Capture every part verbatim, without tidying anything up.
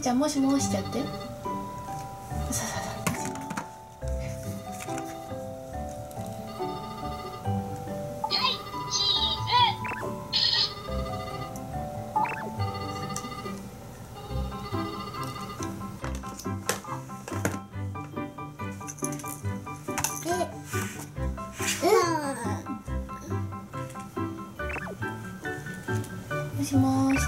じゃあもしもしちゃって。さささ。はい、チーズ。もしもーし。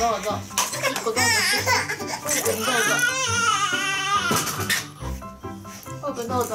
どうぞ。一個どうぞ。一個にどうぞ。オープンどうぞ。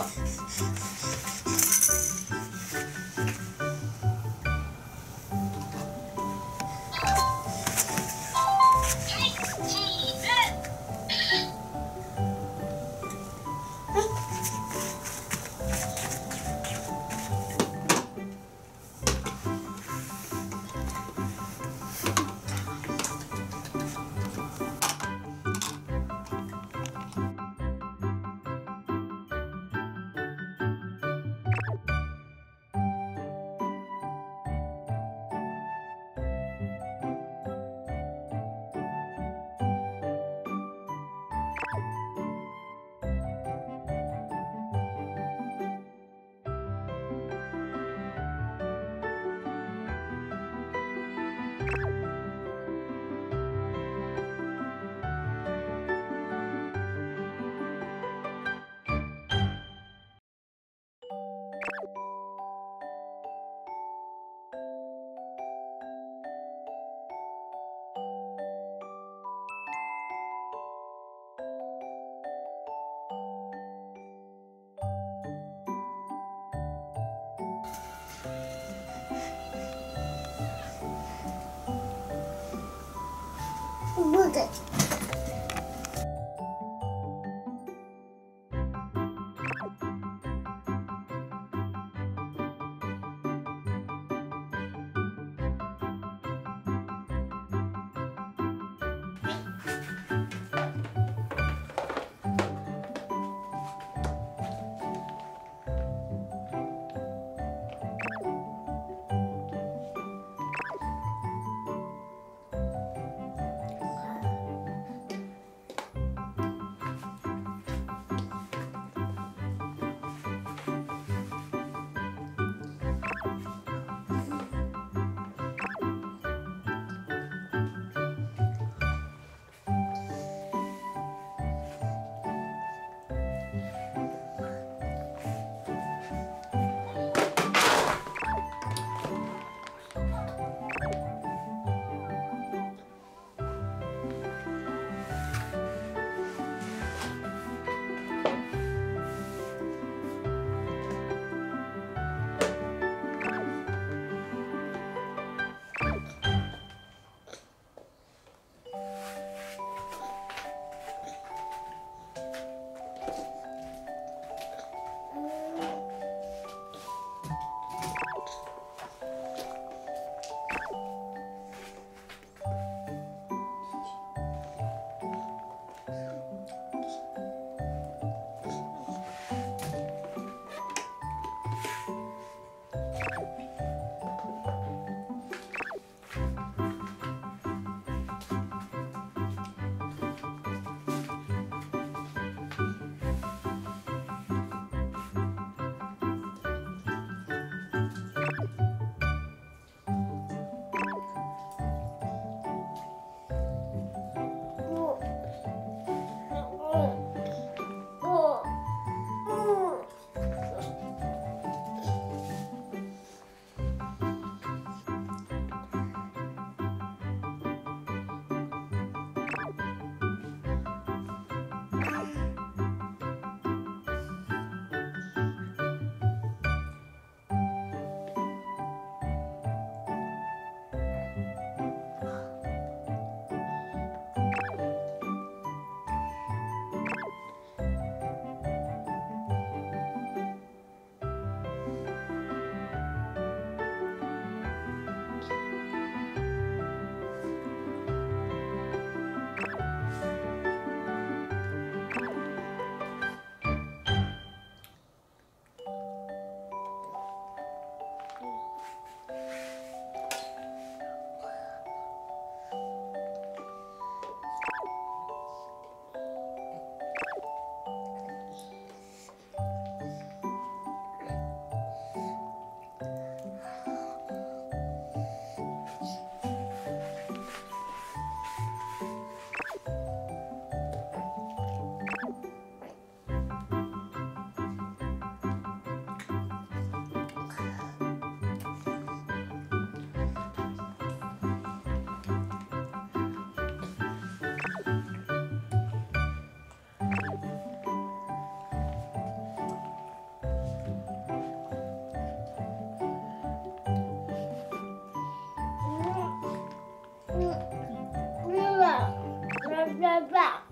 Good. blah, blah.